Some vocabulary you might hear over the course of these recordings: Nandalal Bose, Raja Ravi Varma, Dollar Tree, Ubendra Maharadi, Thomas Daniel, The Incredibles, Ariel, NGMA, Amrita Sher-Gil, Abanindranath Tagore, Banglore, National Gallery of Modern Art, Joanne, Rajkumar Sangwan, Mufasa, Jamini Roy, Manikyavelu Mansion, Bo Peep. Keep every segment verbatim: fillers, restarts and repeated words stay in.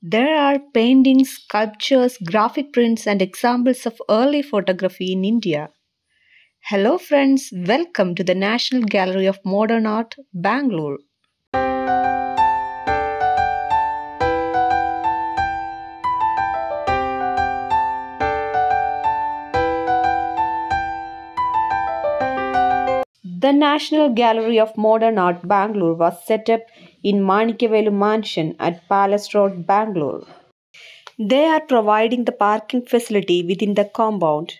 There are paintings, sculptures, graphic prints and examples of early photography in India. Hello friends, welcome to the National Gallery of Modern Art, Bangalore. The National Gallery of Modern Art, Bangalore was set up in Manikyavelu Mansion at Palace Road, Bangalore. They are providing the parking facility within the compound.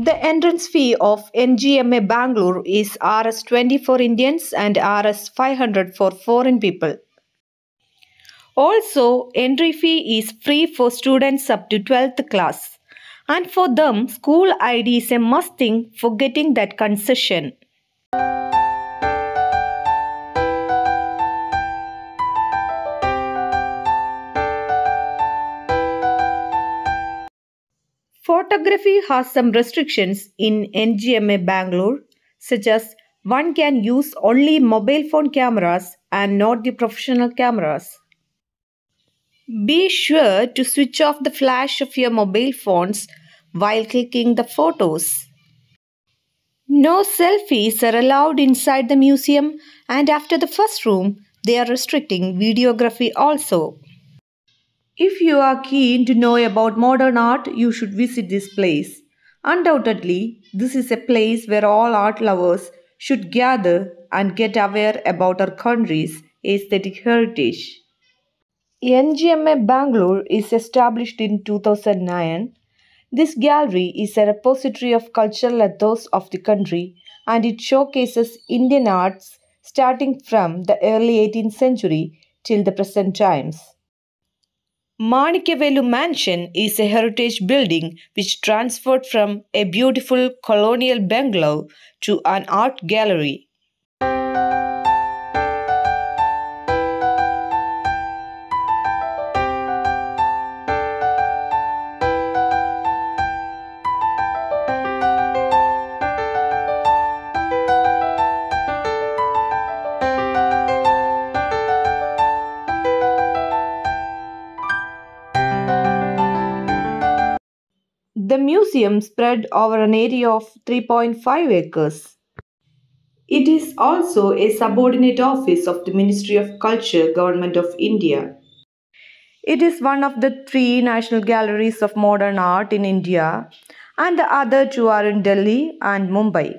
The entrance fee of N G M A Bangalore is R S twenty for Indians and R S five hundred for foreign people. Also, entry fee is free for students up to twelfth class. And for them, school I D is a must thing for getting that concession. Photography has some restrictions in N G M A Bangalore, such as one can use only mobile phone cameras and not the professional cameras. Be sure to switch off the flash of your mobile phones while clicking the photos. No selfies are allowed inside the museum, and after the first room, they are restricting videography also. If you are keen to know about modern art, you should visit this place. Undoubtedly, this is a place where all art lovers should gather and get aware about our country's aesthetic heritage. N G M A Bangalore is established in two thousand nine. This gallery is a repository of cultural ethos of the country, and it showcases Indian arts starting from the early eighteenth century till the present times. Manikyavelu Mansion is a heritage building which transferred from a beautiful colonial bungalow to an art gallery. The museum spread over an area of three point five acres. It is also a subordinate office of the Ministry of Culture, Government of India. It is one of the three national galleries of modern art in India, and the other two are in Delhi and Mumbai.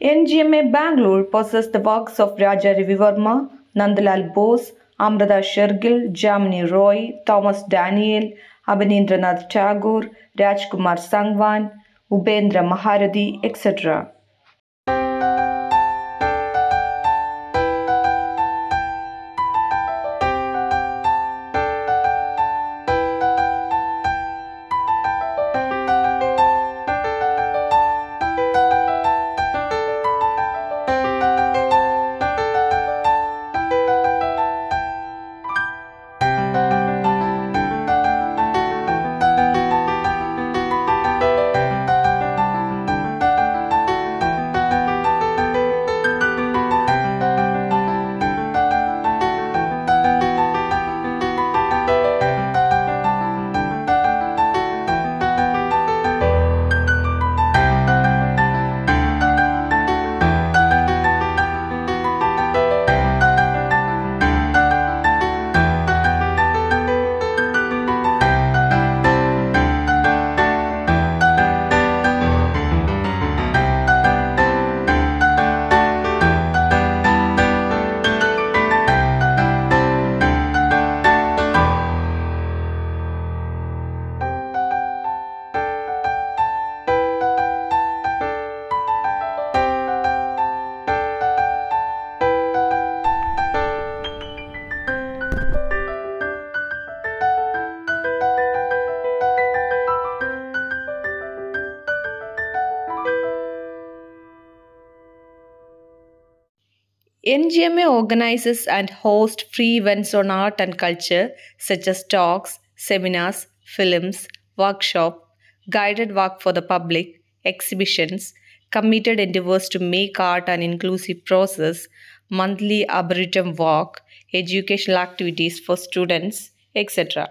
N G M A Bangalore possesses the works of Raja Ravi Varma, Nandalal Bose, Amrita Sher-Gil, Jamini Roy, Thomas Daniel, Abanindranath Tagore, Rajkumar Sangwan, Ubendra Maharadi, et cetera. N G M A organizes and hosts free events on art and culture such as talks, seminars, films, workshops, guided work for the public, exhibitions, committed endeavors to make art an inclusive process, monthly arboretum walk, educational activities for students, et cetera.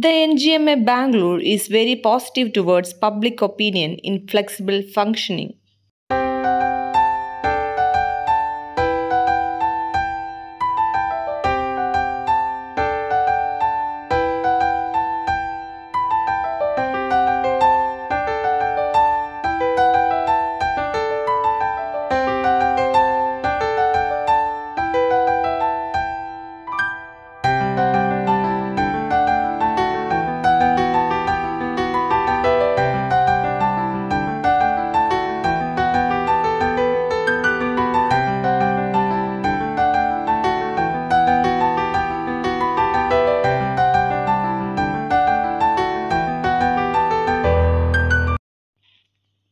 The N G M A Bangalore is very positive towards public opinion in flexible functioning.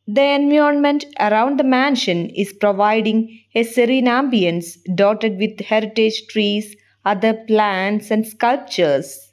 The environment around the mansion is providing a serene ambience dotted with heritage trees, other plants and sculptures.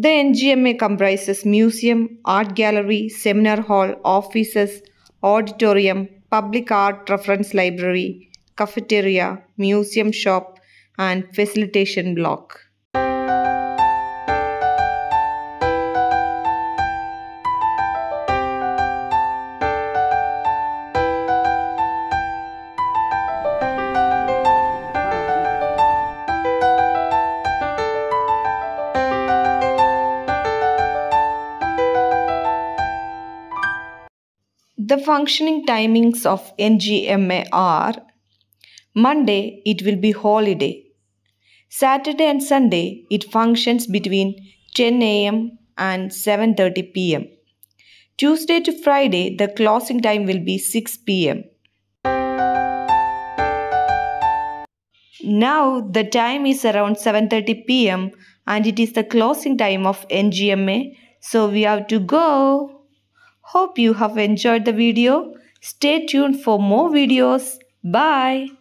The N G M A comprises museum, art gallery, seminar hall, offices, auditorium, public art reference library, cafeteria, museum shop, and facilitation block. The functioning timings of N G M A are: Monday it will be holiday. Saturday and Sunday it functions between ten A M and seven thirty P M Tuesday to Friday the closing time will be six P M Now the time is around seven thirty P M and it is the closing time of N G M A, so we have to go. Hope you have enjoyed the video. Stay tuned for more videos. Bye.